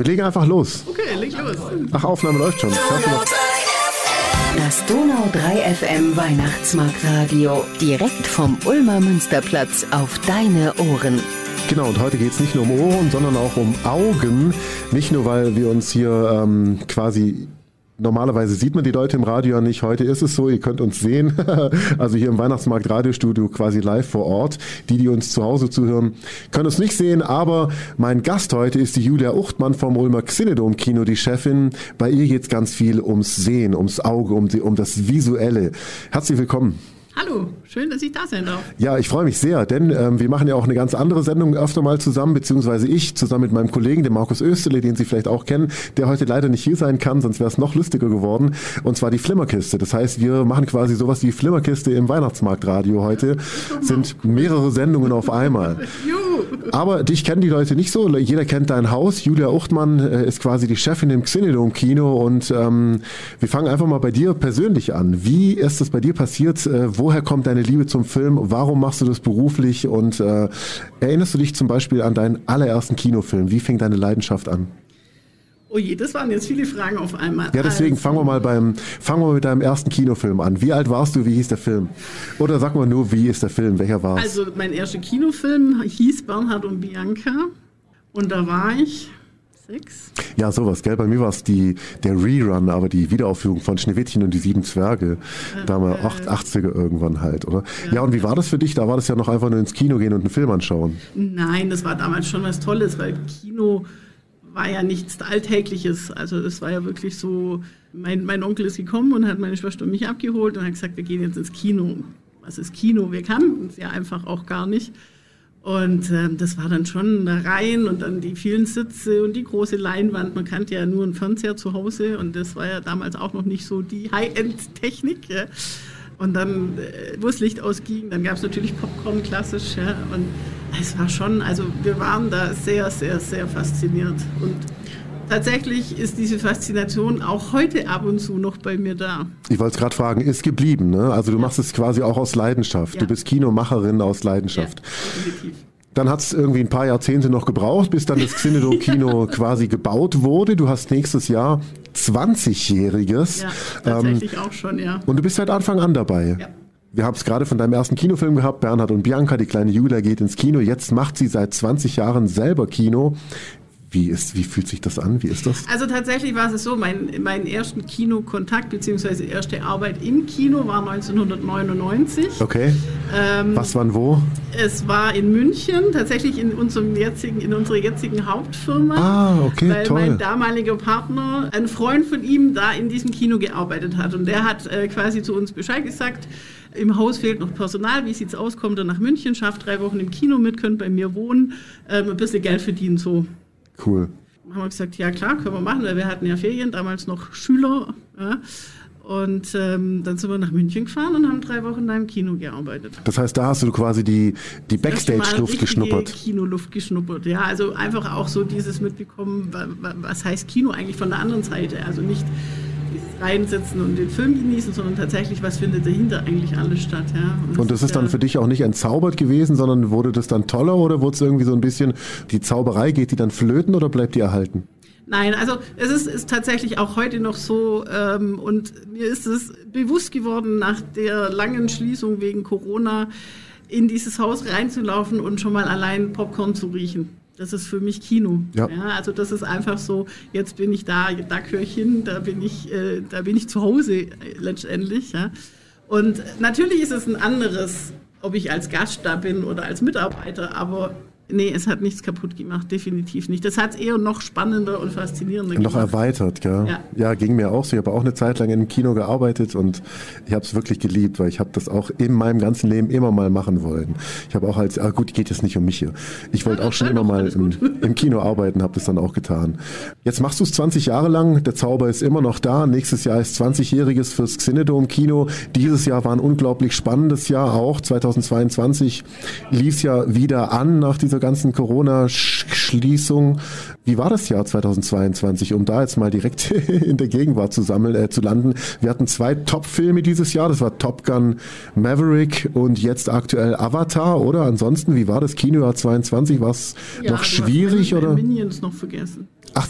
Wir legen einfach los. Okay, leg los. Ach, Aufnahme läuft schon. Das Donau 3 FM Weihnachtsmarktradio. Direkt vom Ulmer Münsterplatz auf deine Ohren. Genau, und heute geht es nicht nur um Ohren, sondern auch um Augen. Nicht nur, weil wir uns hier quasi... Normalerweise sieht man die Leute im Radio ja nicht. Heute ist es so, ihr könnt uns sehen. Also hier im Weihnachtsmarkt-Radiostudio quasi live vor Ort. Die, die uns zu Hause zuhören, können uns nicht sehen. Aber mein Gast heute ist die Julia Uchtmann vom Ulmer Xinedome-Kino, die Chefin. Bei ihr geht es ganz viel ums Sehen, ums Auge, um das Visuelle. Herzlich willkommen. Hallo, schön, dass ich da sein darf. Ja, ich freue mich sehr, denn wir machen ja auch eine ganz andere Sendung öfter mal zusammen, beziehungsweise ich zusammen mit meinem Kollegen, dem Markus Östle, den Sie vielleicht auch kennen, der heute leider nicht hier sein kann, sonst wäre es noch lustiger geworden, und zwar die Flimmerkiste. Das heißt, wir machen quasi sowas wie Flimmerkiste im Weihnachtsmarktradio heute, sind mehrere Sendungen auf einmal. Aber dich kennen die Leute nicht so, jeder kennt dein Haus. Julia Uchtmann ist quasi die Chefin im Xinedome-Kino und wir fangen einfach mal bei dir persönlich an. Wie ist das bei dir passiert? Woher kommt deine Liebe zum Film? Warum machst du das beruflich? Und erinnerst du dich zum Beispiel an deinen allerersten Kinofilm? Wie fing deine Leidenschaft an? Oh je, das waren jetzt viele Fragen auf einmal. Ja, deswegen fangen wir mit deinem ersten Kinofilm an. Wie alt warst du? Wie hieß der Film? Oder sag mal nur, wie ist der Film? Welcher war es? Also mein erster Kinofilm hieß Bernhard und Bianca. Und da war ich... Ja, sowas, gell? Bei mir war es der Rerun, aber die Wiederaufführung von Schneewittchen und die sieben Zwerge. Damals 80er irgendwann halt, oder? Ja, und wie war das für dich? Da war das ja noch einfach nur ins Kino gehen und einen Film anschauen. Nein, das war damals schon was Tolles, weil Kino war ja nichts Alltägliches. Also das war ja wirklich so, mein Onkel ist gekommen und hat meine Schwester und mich abgeholt und hat gesagt, wir gehen jetzt ins Kino. Was ist Kino? Wir kannten es ja einfach auch gar nicht. Und das war dann schon rein und dann die vielen Sitze und die große Leinwand. Man kannte ja nur einen Fernseher zu Hause und das war ja damals auch noch nicht so die High-End-Technik. Ja. Und dann, wo das Licht ausging, dann gab es natürlich Popcorn klassisch. Ja. Und es war schon, also wir waren da sehr, sehr, sehr fasziniert. Und tatsächlich ist diese Faszination auch heute ab und zu noch bei mir da. Ich wollte es gerade fragen, ist geblieben, ne? Also du machst es quasi auch aus Leidenschaft. Ja. Du bist Kinomacherin aus Leidenschaft. Ja, definitiv. Dann hat es irgendwie ein paar Jahrzehnte noch gebraucht, bis dann das Xinedome-Kino quasi gebaut wurde. Du hast nächstes Jahr 20-Jähriges. Ja, tatsächlich auch schon, ja. Und du bist seit Anfang an dabei. Ja. Wir haben es gerade von deinem ersten Kinofilm gehabt, Bernhard und Bianca, die kleine Julia geht ins Kino. Jetzt macht sie seit 20 Jahren selber Kino. Wie fühlt sich das an? Wie ist das? Also tatsächlich war es so, mein ersten Kinokontakt bzw. erste Arbeit im Kino war 1999. Okay. Was, wann, wo? Es war in München, tatsächlich in unserer jetzigen Hauptfirma. Ah, okay, weil toll. Mein damaliger Partner, ein Freund von ihm, da in diesem Kino gearbeitet hat. Und der hat quasi zu uns Bescheid gesagt, im Haus fehlt noch Personal, wie sieht's aus, kommt er nach München, schafft 3 Wochen im Kino mit, könnt bei mir wohnen, ein bisschen Geld verdienen, so. Cool. Haben wir gesagt, ja klar, können wir machen, weil wir hatten ja Ferien, damals noch Schüler. Ja. Und dann sind wir nach München gefahren und haben 3 Wochen in einem Kino gearbeitet. Das heißt, da hast du quasi die Backstage-Luft geschnuppert. Kinoluft geschnuppert, ja. Also einfach auch so dieses mitbekommen, was heißt Kino eigentlich von der anderen Seite. Also nicht dieses Reinsitzen und den Film genießen, sondern tatsächlich, was findet dahinter eigentlich alles statt. Ja? Und das ist dann für dich auch nicht entzaubert gewesen, sondern wurde das dann toller oder wurde es irgendwie so ein bisschen, die Zauberei, geht die dann flöten oder bleibt die erhalten? Nein, also es ist tatsächlich auch heute noch so und mir ist es bewusst geworden, nach der langen Schließung wegen Corona in dieses Haus reinzulaufen und schon mal allein Popcorn zu riechen. Das ist für mich Kino. Ja. Ja, also das ist einfach so, jetzt bin ich da, da gehöre ich hin, da bin ich zu Hause letztendlich. Ja. Und natürlich ist es ein anderes, ob ich als Gast da bin oder als Mitarbeiter, aber nee, es hat nichts kaputt gemacht, definitiv nicht. Das hat es eher noch spannender und faszinierender gemacht. Noch erweitert, gell? Ja. Ja, ging mir auch so. Ich habe auch eine Zeit lang im Kino gearbeitet und ich habe es wirklich geliebt, weil ich habe das auch in meinem ganzen Leben immer mal machen wollen. Ich habe auch gut, geht jetzt nicht um mich hier. Ich wollte auch schon immer mal im Kino arbeiten, habe das dann auch getan. Jetzt machst du es 20 Jahre lang, der Zauber ist immer noch da. Nächstes Jahr ist 20-Jähriges fürs Xinedome-Kino. Dieses Jahr war ein unglaublich spannendes Jahr auch. 2022 lief es ja wieder an nach dieser dieser ganzen Corona-Schließung. Wie war das Jahr 2022, um da jetzt mal direkt in der Gegenwart zu landen? Wir hatten 2 Top-Filme dieses Jahr. Das war Top Gun Maverick und jetzt aktuell Avatar, oder? Ansonsten, wie war das Kinojahr 22? War es noch schwierig, oder? Minions noch vergessen. Ach,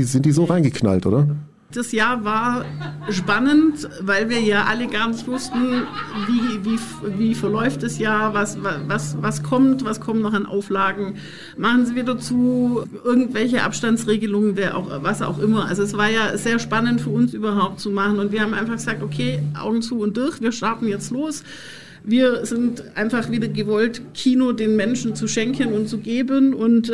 sind die so reingeknallt, oder? Das Jahr war spannend, weil wir ja alle gar nicht wussten, wie verläuft das Jahr, was kommt noch an Auflagen, machen sie wieder zu, irgendwelche Abstandsregelungen, was auch immer. Also es war ja sehr spannend für uns überhaupt zu machen und wir haben einfach gesagt, okay, Augen zu und durch, wir starten jetzt los. Wir sind einfach wieder gewollt, Kino den Menschen zu schenken und zu geben und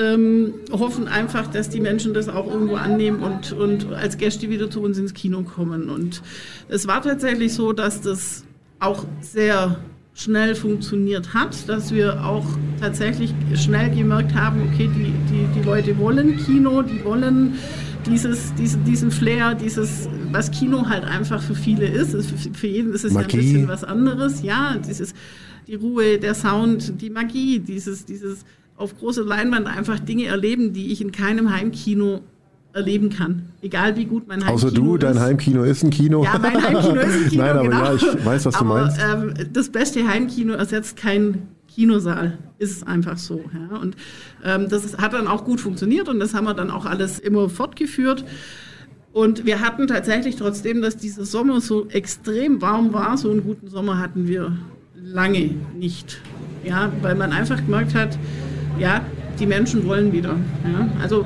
hoffen einfach, dass die Menschen das auch irgendwo annehmen und als Gäste wieder zu uns ins Kino kommen. Und es war tatsächlich so, dass das auch sehr schnell funktioniert hat, dass wir auch tatsächlich schnell gemerkt haben, okay, die Leute wollen Kino, die wollen diesen Flair, was Kino halt einfach für viele ist, für jeden ist es Magie. Ja ein bisschen was anderes, ja, die Ruhe, der Sound, die Magie, dieses auf großer Leinwand einfach Dinge erleben, die ich in keinem Heimkino erleben kann, egal wie gut mein Heimkino ist. Außer du, dein Heimkino ist ein Kino. Ja, mein Heimkino ist ein Kino, nein, aber genau. Ja, ich weiß, was du meinst. Das beste Heimkino ersetzt kein Kinosaal, ist es einfach so. Ja. Und das hat dann auch gut funktioniert und das haben wir dann auch alles immer fortgeführt. Und wir hatten tatsächlich trotzdem, dass dieser Sommer so extrem warm war, so einen guten Sommer hatten wir lange nicht. Ja, weil man einfach gemerkt hat, ja, die Menschen wollen wieder. Ja. Also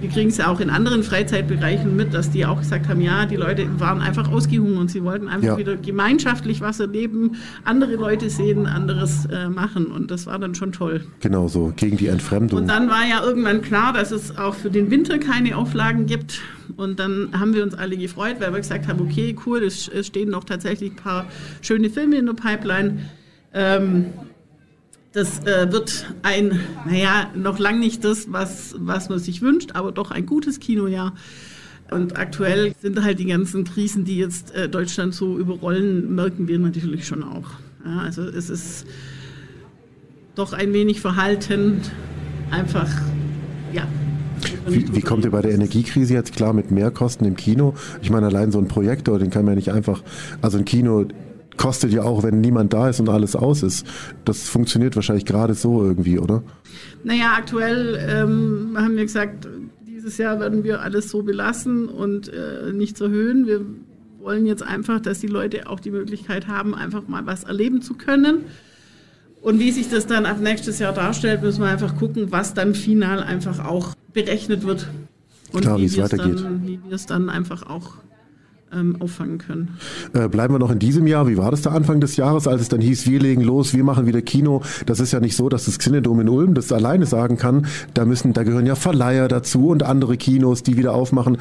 wir kriegen es ja auch in anderen Freizeitbereichen mit, dass die auch gesagt haben, ja, die Leute waren einfach ausgehungert. Sie wollten einfach wieder gemeinschaftlich was erleben, andere Leute sehen, anderes machen. Und das war dann schon toll. Genau so, gegen die Entfremdung. Und dann war ja irgendwann klar, dass es auch für den Winter keine Auflagen gibt. Und dann haben wir uns alle gefreut, weil wir gesagt haben, okay, cool, es stehen noch tatsächlich ein paar schöne Filme in der Pipeline. Das wird noch lang nicht das, was man sich wünscht, aber doch ein gutes Kinojahr. Und aktuell sind halt die ganzen Krisen, die jetzt Deutschland so überrollen, merken wir natürlich schon auch. Ja, also es ist doch ein wenig verhalten, einfach, ja. Wie kommt ihr bei der Energiekrise jetzt klar mit Mehrkosten im Kino? Ich meine, allein so ein Projektor, den kann man ja nicht einfach, also ein Kino kostet ja auch, wenn niemand da ist und alles aus ist. Das funktioniert wahrscheinlich gerade so irgendwie, oder? Naja, aktuell haben wir gesagt, dieses Jahr werden wir alles so belassen und nichts erhöhen. Wir wollen jetzt einfach, dass die Leute auch die Möglichkeit haben, einfach mal was erleben zu können. Und wie sich das dann ab nächstes Jahr darstellt, müssen wir einfach gucken, was dann final einfach auch berechnet wird. Und klar, wie es weitergeht. Wie wir es dann einfach auch auffangen können. Bleiben wir noch in diesem Jahr. Wie war das da Anfang des Jahres, als es dann hieß, wir legen los, wir machen wieder Kino? Das ist ja nicht so, dass das Xinedome in Ulm das alleine sagen kann. Da gehören ja Verleiher dazu und andere Kinos, die wieder aufmachen.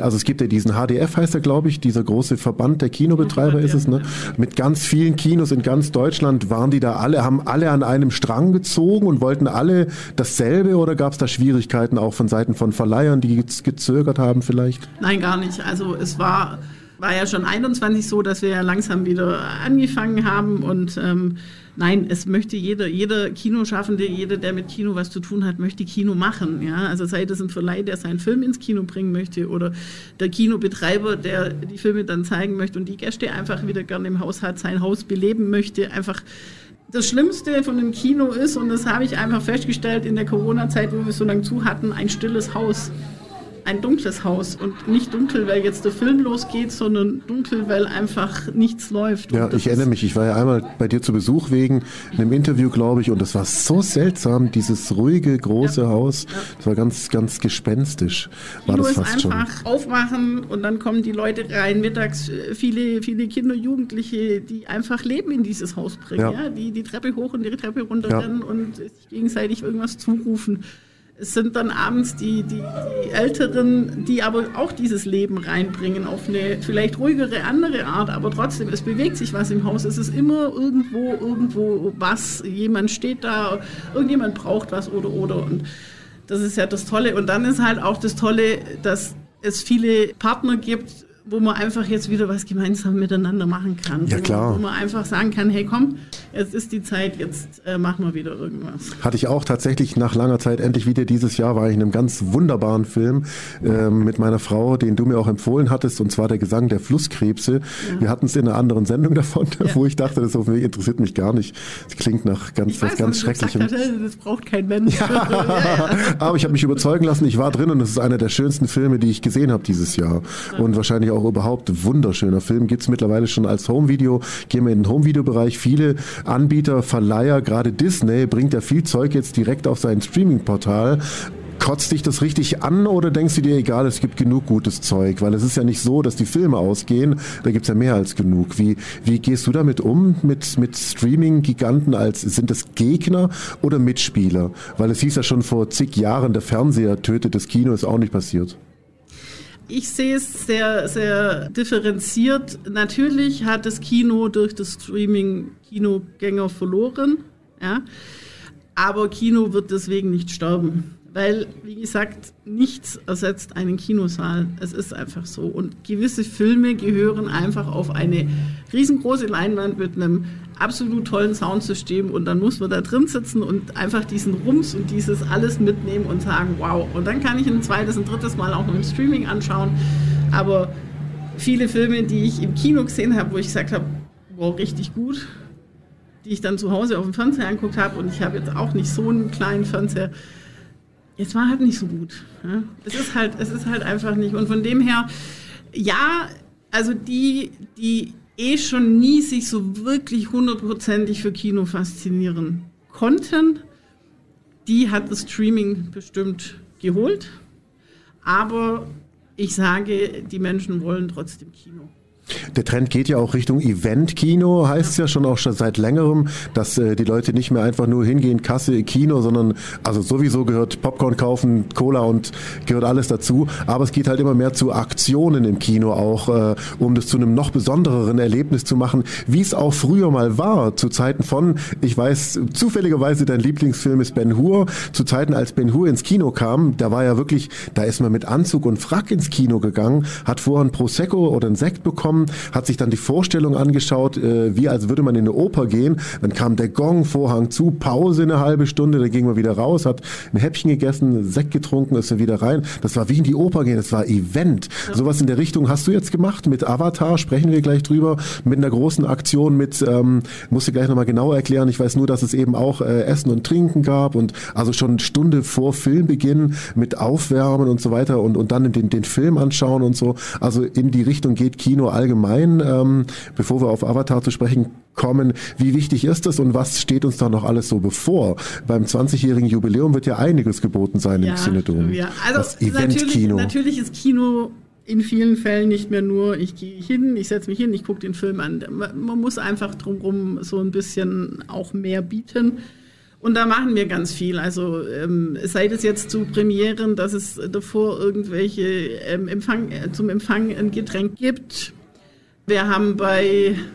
Also es gibt ja diesen HDF, heißt er, glaube ich, dieser große Verband der Kinobetreiber ist es, ne? Mit ganz vielen Kinos in ganz Deutschland waren die da alle, haben alle an einem Strang gezogen und wollten alle dasselbe, oder gab es da Schwierigkeiten auch von Seiten von Verleihern, die gezögert haben vielleicht? Nein, gar nicht. Also es war ja schon 21 so, dass wir ja langsam wieder angefangen haben und nein, es möchte jeder Kinoschaffende, jeder, der mit Kino was zu tun hat, möchte Kino machen. Ja? Also sei das ein Verleih, der seinen Film ins Kino bringen möchte oder der Kinobetreiber, der die Filme dann zeigen möchte und die Gäste einfach wieder gerne im Haus hat, sein Haus beleben möchte. Einfach das Schlimmste von dem Kino ist, und das habe ich einfach festgestellt in der Corona-Zeit, wo wir so lange zu hatten, ein stilles Haus. Ein dunkles Haus, und nicht dunkel, weil jetzt der Film losgeht, sondern dunkel, weil einfach nichts läuft. Ja, ich erinnere mich, ich war ja einmal bei dir zu Besuch wegen einem Interview, glaube ich, und das war so seltsam, dieses ruhige, große Haus, das war ganz, ganz gespenstisch. War das fast schon. Einfach aufmachen und dann kommen die Leute rein, mittags viele, viele Kinder, Jugendliche, die einfach Leben in dieses Haus bringen, ja. Ja? Die Treppe hoch und die Treppe runter rennen und sich gegenseitig irgendwas zurufen. Es sind dann abends die Älteren, die aber auch dieses Leben reinbringen, auf eine vielleicht ruhigere, andere Art, aber trotzdem, es bewegt sich was im Haus. Es ist immer irgendwo was, jemand steht da, irgendjemand braucht was oder. Und das ist ja das Tolle. Und dann ist halt auch das Tolle, dass es viele Partner gibt, wo man einfach jetzt wieder was gemeinsam miteinander machen kann. Ja, klar. Wo man einfach sagen kann, hey komm, jetzt ist die Zeit, jetzt machen wir wieder irgendwas. Hatte ich auch tatsächlich nach langer Zeit endlich wieder dieses Jahr, war ich in einem ganz wunderbaren Film mit meiner Frau, den du mir auch empfohlen hattest, und zwar Der Gesang der Flusskrebse. Ja. Wir hatten es in einer anderen Sendung davon, ja, wo ich dachte, das interessiert mich gar nicht. Das klingt nach was ganz Schrecklichem. Ich dachte, das braucht kein Mensch. Ja. Ja. Aber ich habe mich überzeugen lassen, ich war drin und es ist einer der schönsten Filme, die ich gesehen habe dieses Jahr. Und wahrscheinlich auch überhaupt wunderschöner Film. Gibt es mittlerweile schon als Homevideo. Gehen wir in den Homevideo-Bereich. Viele Anbieter, Verleiher, gerade Disney, bringt ja viel Zeug jetzt direkt auf sein Streaming-Portal. Kotzt dich das richtig an oder denkst du dir, egal, es gibt genug gutes Zeug? Weil es ist ja nicht so, dass die Filme ausgehen, da gibt es ja mehr als genug. Wie gehst du damit um, mit Streaming-Giganten? Sind das Gegner oder Mitspieler? Weil es hieß ja schon vor zig Jahren, der Fernseher tötet das Kino, ist auch nicht passiert. Ich sehe es sehr, sehr differenziert. Natürlich hat das Kino durch das Streaming Kinogänger verloren, ja? Aber Kino wird deswegen nicht sterben, weil, wie gesagt, nichts ersetzt einen Kinosaal. Es ist einfach so. Und gewisse Filme gehören einfach auf eine riesengroße Leinwand mit einem absolut tollen Soundsystem und dann muss man da drin sitzen und einfach diesen Rums und dieses alles mitnehmen und sagen, wow. Und dann kann ich ein zweites, ein drittes Mal auch noch im Streaming anschauen. Aber viele Filme, die ich im Kino gesehen habe, wo ich gesagt habe, wow, richtig gut, die ich dann zu Hause auf dem Fernseher angeguckt habe, und ich habe jetzt auch nicht so einen kleinen Fernseher, jetzt war halt nicht so gut. Ja? Es ist halt einfach nicht. Und von dem her, ja, also die schon nie sich so wirklich 100%ig für Kino faszinieren konnten, die hat das Streaming bestimmt geholt. Aber ich sage, die Menschen wollen trotzdem Kino. Der Trend geht ja auch Richtung Event-Kino, heißt es ja schon auch schon seit längerem, dass die Leute nicht mehr einfach nur hingehen, Kasse, Kino, sondern also sowieso gehört Popcorn kaufen, Cola und gehört alles dazu, aber es geht halt immer mehr zu Aktionen im Kino auch, um das zu einem noch besondereren Erlebnis zu machen, wie es auch früher mal war, zu Zeiten von, ich weiß, zufälligerweise dein Lieblingsfilm ist Ben-Hur, zu Zeiten als Ben-Hur ins Kino kam, da war ja wirklich, da ist man mit Anzug und Frack ins Kino gegangen, hat vorher ein Prosecco oder einen Sekt bekommen, hat sich dann die Vorstellung angeschaut, wie als würde man in eine Oper gehen. Dann kam der Gong, Vorhang zu, Pause eine halbe Stunde, dann ging man wieder raus, hat ein Häppchen gegessen, Sekt getrunken, ist dann wieder rein. Das war wie in die Oper gehen, das war Event. Ja. Sowas in der Richtung hast du jetzt gemacht mit Avatar, sprechen wir gleich drüber, mit einer großen Aktion, mit, musst du gleich nochmal genauer erklären, ich weiß nur, dass es eben auch Essen und Trinken gab und also schon eine Stunde vor Filmbeginn mit Aufwärmen und so weiter und dann den Film anschauen und so. Also in die Richtung geht Kino allgemein, bevor wir auf Avatar zu sprechen kommen, wie wichtig ist das und was steht uns da noch alles so bevor? Beim 20-jährigen Jubiläum wird ja einiges geboten sein im Xinedome. Ja. Also das Event-Kino. Natürlich ist Kino in vielen Fällen nicht mehr nur, ich gehe hin, ich setze mich hin, ich gucke den Film an. Man muss einfach drumherum so ein bisschen auch mehr bieten. Und da machen wir ganz viel. Also sei das jetzt zu Premieren, dass es davor irgendwelche zum Empfang ein Getränk gibt. Wir haben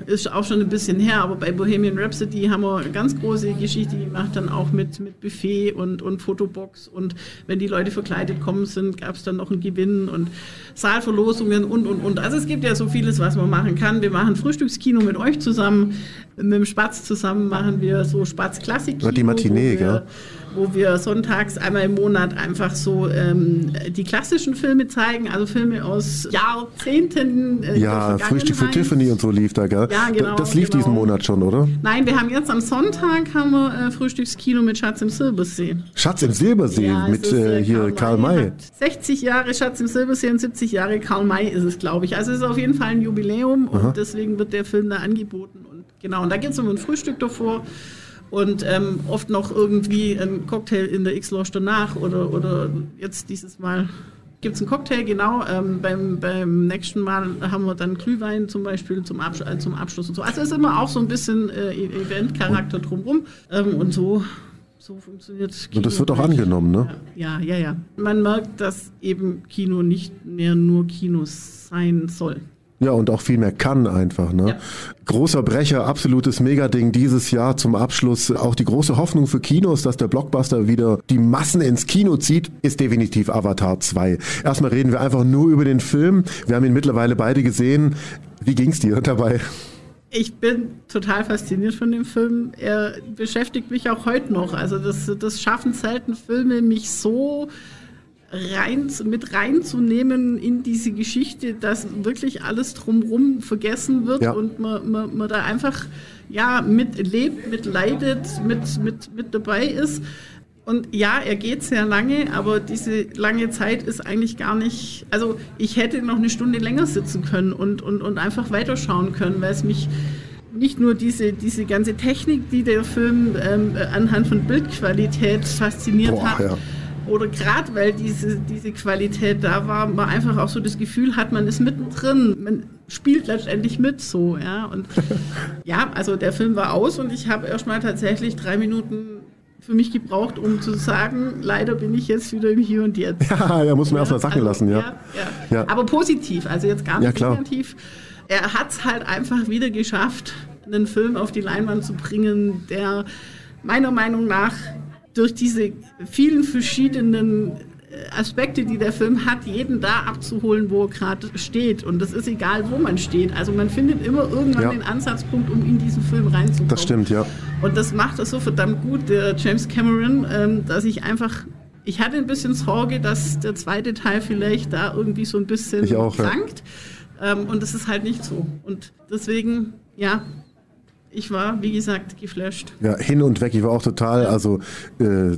ist auch schon ein bisschen her, aber bei Bohemian Rhapsody haben wir eine ganz große Geschichte gemacht, dann auch mit Buffet und Fotobox, und wenn die Leute verkleidet kommen sind, gab es dann noch einen Gewinn und Saalverlosungen und. Also es gibt ja so vieles, was man machen kann. Wir machen Frühstückskino mit euch zusammen, mit dem Spatz zusammen machen wir so Spatz-Klassik-Kino. Die Matinee, gell? Wo wir sonntags einmal im Monat einfach so die klassischen Filme zeigen, also Filme aus Jahrzehnten. Ja, Frühstück für Tiffany und so lief da, gell? Ja, genau. Das lief diesen Monat schon, oder? Nein, wir haben jetzt am Sonntag Frühstückskino mit Schatz im Silbersee. Schatz im Silbersee, ja, mit hier Karl May. 60 Jahre Schatz im Silbersee und 70 Jahre Karl May ist es, glaube ich. Also es ist auf jeden Fall ein Jubiläum. Aha. Und deswegen wird der Film da angeboten. Und genau, und da geht es um ein Frühstück davor. Und oft noch irgendwie ein Cocktail in der X-Lounge danach oder jetzt dieses Mal gibt es einen Cocktail, genau. Beim nächsten Mal haben wir dann Glühwein zum Beispiel zum Abschluss und so. Also ist immer auch so ein bisschen Event-Charakter drumherum und so funktioniert Kino. Und das wird auch angenommen, ne? Ja. Man merkt, dass eben Kino nicht mehr nur Kino sein soll. Ja, und auch viel mehr kann einfach. Ne? Ja. Großer Brecher, absolutes Megading dieses Jahr zum Abschluss. Auch die große Hoffnung für Kinos, dass der Blockbuster wieder die Massen ins Kino zieht, ist definitiv Avatar 2. Erstmal reden wir einfach nur über den Film. Wir haben ihn mittlerweile beide gesehen. Wie ging's dir dabei? Ich bin total fasziniert von dem Film. Er beschäftigt mich auch heute noch. Also das schaffen selten Filme, mich so reinzunehmen in diese Geschichte, dass wirklich alles drumherum vergessen wird, ja, und man da einfach, ja, mitlebt, mitleidet, mit dabei ist. Und ja, er geht sehr lange, aber diese lange Zeit ist eigentlich gar nicht, also ich hätte noch eine Stunde länger sitzen können und einfach weiterschauen können, weil es mich nicht nur diese ganze Technik, die der Film anhand von Bildqualität fasziniert hat, ja, oder gerade weil diese Qualität da war, man einfach auch so das Gefühl hat, man ist mittendrin, man spielt letztendlich mit, so, ja. Und ja, also der Film war aus und ich habe erstmal tatsächlich 3 Minuten für mich gebraucht, um zu sagen, leider bin ich jetzt wieder im Hier und Jetzt. Ja, muss man erstmal sacken lassen, ja. Ja. Aber positiv, also jetzt gar nicht negativ. Ja, er hat es halt einfach wieder geschafft, einen Film auf die Leinwand zu bringen, der meiner Meinung nach durch diese vielen verschiedenen Aspekte, die der Film hat, jeden da abzuholen, wo er gerade steht. Und das ist egal, wo man steht. Also man findet immer irgendwann, ja, den Ansatzpunkt, um in diesen Film reinzukommen. Das stimmt, ja. Und das macht das so verdammt gut, der James Cameron, dass ich einfach, ich hatte ein bisschen Sorge, dass der zweite Teil vielleicht da irgendwie so ein bisschen krankt. Ja. Und das ist halt nicht so. Und deswegen, ja, ich war, wie gesagt, geflasht. Ja, hin und weg. Ich war auch total, also mir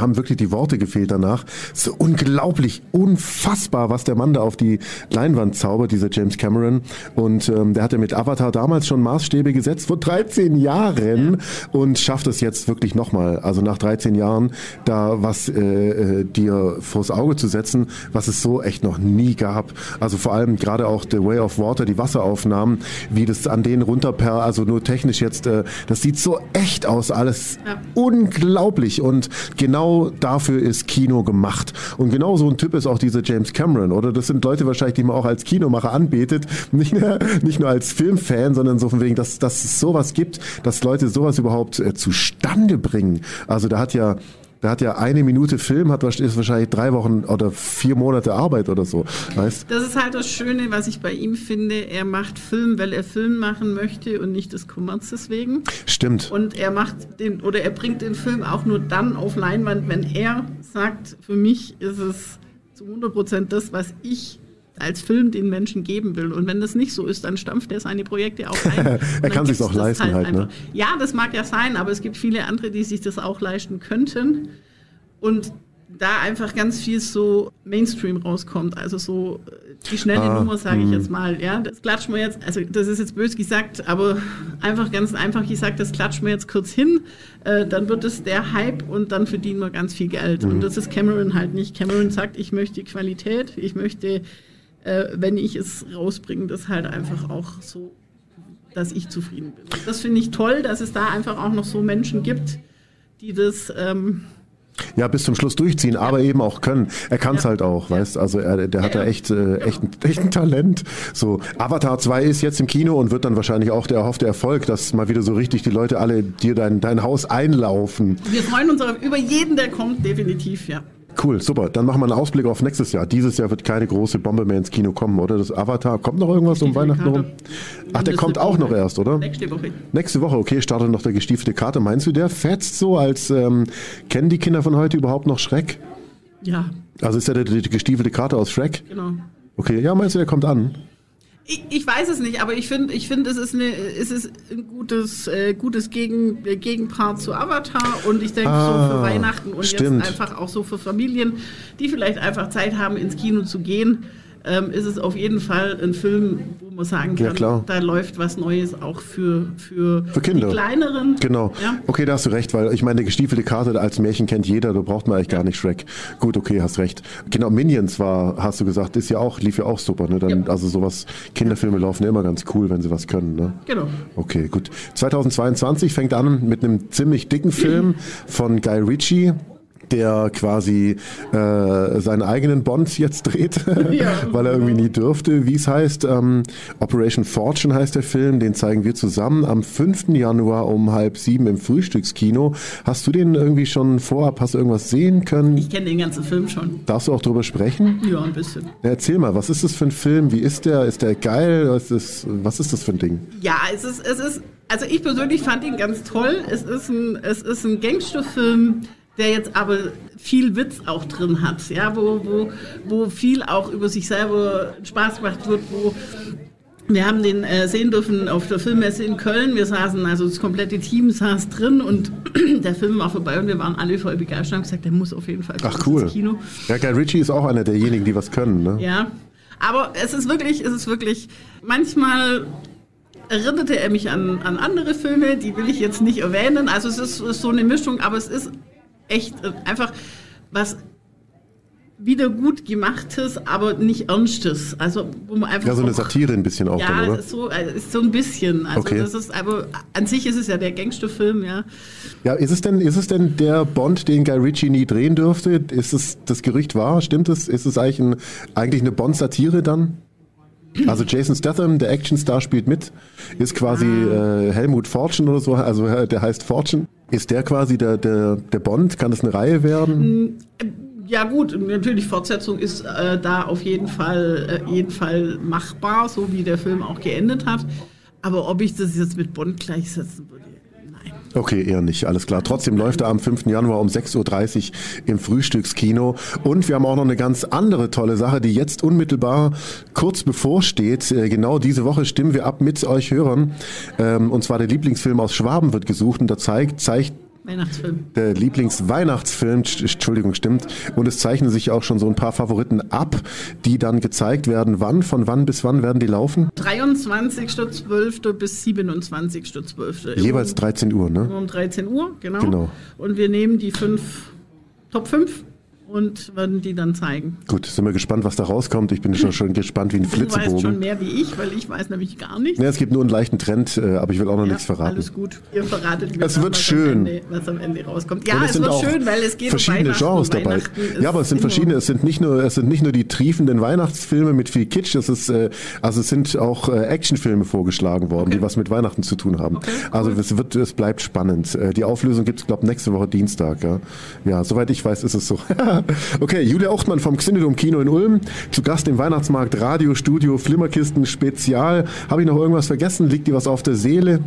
haben wirklich die Worte gefehlt danach. So unglaublich, unfassbar, was der Mann da auf die Leinwand zaubert, dieser James Cameron. Und der hatte mit Avatar damals schon Maßstäbe gesetzt, vor 13 Jahren, ja, und schafft es jetzt wirklich nochmal. Also nach 13 Jahren da was dir vors Auge zu setzen, was es so echt noch nie gab. Also vor allem gerade auch The Way of Water, die Wasseraufnahmen, wie das an denen runterperlt, also nur technisch jetzt, das sieht so echt aus, alles, ja, unglaublich, und genau dafür ist Kino gemacht. Und genau so ein Typ ist auch dieser James Cameron, oder? Das sind Leute wahrscheinlich, die man auch als Kinomacher anbetet, nicht nur als Filmfan, sondern so von wegen, dass es sowas gibt, dass Leute sowas überhaupt zustande bringen. Also da hat ja 1 Minute Film, ist wahrscheinlich 3 Wochen oder 4 Monate Arbeit oder so. Weißt? Das ist halt das Schöne, was ich bei ihm finde. Er macht Film, weil er Film machen möchte und nicht des Kommerz deswegen. Stimmt. Und er bringt den Film auch nur dann auf Leinwand, wenn er sagt, für mich ist es zu 100% das, was ich als Film den Menschen geben will. Und wenn das nicht so ist, dann stampft er seine Projekte auch ein. Er kann sich auch leisten halt, ne? Ja, das mag ja sein, aber es gibt viele andere, die sich das auch leisten könnten. Und da einfach ganz viel so Mainstream rauskommt. Also so die schnelle Nummer, sage ich jetzt mal. Ja, das klatschen wir jetzt, also das ist jetzt bös gesagt, aber einfach ganz einfach gesagt, das klatschen wir jetzt kurz hin, dann wird es der Hype und dann verdienen wir ganz viel Geld. Und das ist Cameron halt nicht. Cameron sagt, ich möchte Qualität, ich möchte, wenn ich es rausbringe, das halt einfach auch so, dass ich zufrieden bin. Das finde ich toll, dass es da einfach auch noch so Menschen gibt, die das bis zum Schluss durchziehen, ja, aber eben auch können. Er kann es halt auch, weißt? Also der hat da echt ein Talent. So, Avatar 2 ist jetzt im Kino und wird dann wahrscheinlich auch der erhoffte Erfolg, dass mal wieder so richtig die Leute alle dir dein Haus einlaufen. Wir freuen uns über jeden, der kommt, definitiv, ja. Cool, super. Dann machen wir einen Ausblick auf nächstes Jahr. Dieses Jahr wird keine große Bombe mehr ins Kino kommen, oder? Das Avatar, kommt noch irgendwas um Weihnachten rum? Ach, der kommt auch noch erst, oder? Nächste Woche. Nächste Woche, okay, startet noch der gestiefelte Kater. Meinst du, der fetzt so als, kennen die Kinder von heute überhaupt noch Shrek? Ja. Also ist ja der gestiefelte Kater aus Shrek? Genau. Okay, ja, meinst du, der kommt an? Ich weiß es nicht, aber ich finde, es ist ein gutes Gegenpart zu Avatar, und ich denke so für Weihnachten und jetzt einfach auch so für Familien, die vielleicht einfach Zeit haben, ins Kino zu gehen, ist es auf jeden Fall ein Film, wo man sagen kann, da läuft was Neues auch für Kinder. Die Kleineren. Genau. Ja? Okay, da hast du recht, weil ich meine, der gestiefelte Kater als Märchen kennt jeder, da braucht man eigentlich gar nicht Shrek. Gut, okay, hast recht. Genau, Minions hast du gesagt, lief ja auch super. Ne? Dann, ja. Also sowas, Kinderfilme laufen ja immer ganz cool, wenn sie was können. Ne? Genau. Okay, gut. 2022 fängt an mit einem ziemlich dicken Film von Guy Ritchie. der quasi seinen eigenen Bond jetzt dreht, ja, weil er irgendwie nie dürfte. Wie es heißt, Operation Fortune heißt der Film, den zeigen wir zusammen am 5. Januar um 6:30 im Frühstückskino. Hast du den irgendwie schon vorab, hast du irgendwas sehen können? Ich kenne den ganzen Film schon. Darfst du auch drüber sprechen? Ja, ein bisschen. Erzähl mal, was ist das für ein Film? Wie ist der? Ist der geil? Was ist das für ein Ding? Ja, es ist also ich persönlich fand ihn ganz toll. Es ist ein Gangsterfilm, der jetzt aber viel Witz auch drin hat, ja, wo viel auch über sich selber Spaß gemacht wird, wo wir haben den sehen dürfen auf der Filmmesse in Köln. Wir saßen, also das komplette Team saß drin und der Film war vorbei und wir waren alle voll begeistert und haben gesagt, der muss auf jeden Fall ins Kino. Ja, Guy Ritchie ist auch einer derjenigen, die was können, ne? Ja, aber es ist wirklich, manchmal erinnerte er mich an andere Filme, die will ich jetzt nicht erwähnen. Also es ist so eine Mischung, aber es ist echt einfach was wieder gut gemachtes, aber nicht ernstes. Also, wo man einfach. Ja, so eine Satire ein bisschen auch, ja, dann, oder? Ja, so ein bisschen. Also, okay. Das ist, aber an sich ist es ja der Gangsterfilm, ja. Ja, ist es denn der Bond, den Guy Ritchie nie drehen dürfte? Ist es das Gerücht wahr? Stimmt es? Ist es eigentlich eine Bond-Satire dann? Also Jason Statham, der Actionstar, spielt mit, ist quasi Helmut Fortune oder so, also der heißt Fortune. Ist der quasi der Bond? Kann das eine Reihe werden? Ja gut, natürlich Fortsetzung ist da auf jeden Fall machbar, so wie der Film auch geendet hat. Aber ob ich das jetzt mit Bond gleichsetzen würde? Okay, eher nicht, alles klar. Trotzdem läuft er am 5. Januar um 6:30 Uhr im Frühstückskino. Und wir haben auch noch eine ganz andere tolle Sache, die jetzt unmittelbar kurz bevorsteht. Genau diese Woche stimmen wir ab mit euch Hörern. Und zwar der Lieblingsfilm aus Schwaben wird gesucht und da zeigt Weihnachtsfilm. Der Lieblingsweihnachtsfilm, Entschuldigung, stimmt. Und es zeichnen sich auch schon so ein paar Favoriten ab, die dann gezeigt werden. Wann, von wann bis wann werden die laufen? 23.12. bis 27.12. Jeweils 13 Uhr, ne? Um 13 Uhr, genau. Und wir nehmen die Top 5. Und werden die dann zeigen. Gut, sind wir gespannt, was da rauskommt. Ich bin schon gespannt wie ein Flitzebogen. Du weißt schon mehr wie ich, weil ich weiß nämlich gar nichts. Ja, es gibt nur einen leichten Trend, aber ich will auch noch nichts verraten. Alles gut. Ihr verratet mir, was am Ende rauskommt. Ja, es wird schön, weil es geht verschiedene um Genres dabei. Ja, aber es sind verschiedene. Es sind nicht nur die triefenden Weihnachtsfilme mit viel Kitsch. Es sind auch Actionfilme vorgeschlagen worden, okay, die was mit Weihnachten zu tun haben. Okay, cool. Also es bleibt spannend. Die Auflösung gibt es, glaube ich, nächste Woche Dienstag. Ja. Ja, soweit ich weiß, ist es so. Okay, Julia Uchtmann vom Xinedome Kino in Ulm, zu Gast im Weihnachtsmarkt, Radiostudio, Flimmerkisten, Spezial. Habe ich noch irgendwas vergessen? Liegt dir was auf der Seele?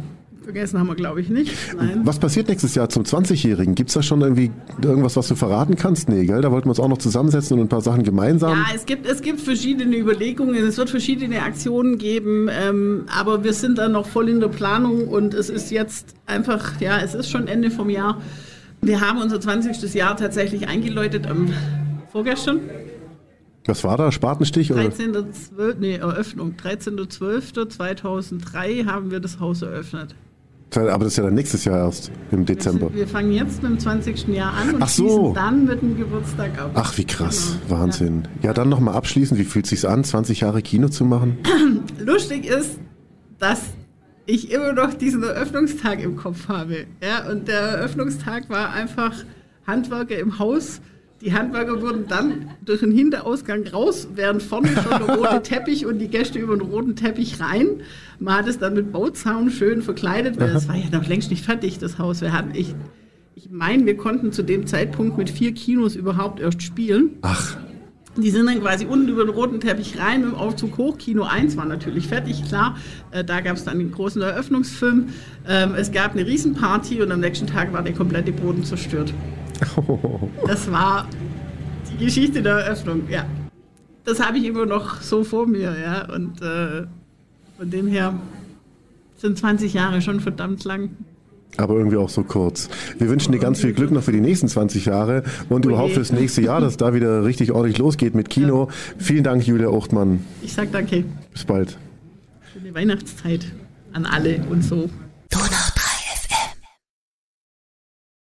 Vergessen haben wir, glaube ich, nicht. Nein. Was passiert nächstes Jahr zum 20-Jährigen? Gibt es da schon irgendwie irgendwas, was du verraten kannst? Nee, gell? Da wollten wir uns auch noch zusammensetzen und ein paar Sachen gemeinsam. Ja, es gibt verschiedene Überlegungen, es wird verschiedene Aktionen geben, aber wir sind da noch voll in der Planung und es ist jetzt einfach, ja, es ist schon Ende vom Jahr. Wir haben unser 20. Jahr tatsächlich eingeläutet vorgestern. Was war da? Spatenstich? 13.12.2003 haben wir das Haus eröffnet. Aber das ist ja dann nächstes Jahr erst, im Dezember. Wir fangen jetzt mit dem 20. Jahr an und schließen dann mit dem Geburtstag ab. Ach, wie krass. Genau. Wahnsinn. Ja, dann nochmal abschließend. Wie fühlt es sich an, 20 Jahre Kino zu machen? Lustig ist, dass ich immer noch diesen Eröffnungstag im Kopf habe. Ja, und der Eröffnungstag war einfach Handwerker im Haus. Die Handwerker wurden dann durch den Hinterausgang raus, während vorne schon der rote Teppich und die Gäste über den roten Teppich rein. Man hat es dann mit Bauzaun schön verkleidet, weil es war ja noch längst nicht fertig, das Haus. Ich meine, wir konnten zu dem Zeitpunkt mit 4 Kinos überhaupt erst spielen. Ach. Die sind dann quasi unten über den roten Teppich rein, mit dem Aufzug hoch. Kino 1 war natürlich fertig, klar. Da gab es dann den großen Eröffnungsfilm. Es gab eine Riesenparty und am nächsten Tag war der komplette Boden zerstört. Oh. Das war die Geschichte der Eröffnung, ja. Das habe ich immer noch so vor mir, ja. Und von dem her sind 20 Jahre schon verdammt lang. Aber irgendwie auch so kurz. Wir wünschen dir ganz viel Glück noch für die nächsten 20 Jahre und überhaupt fürs nächste Jahr, dass da wieder richtig ordentlich losgeht mit Kino. Ja. Vielen Dank, Julia Uchtmann. Ich sag danke. Bis bald. Schöne Weihnachtszeit an alle und so. Donau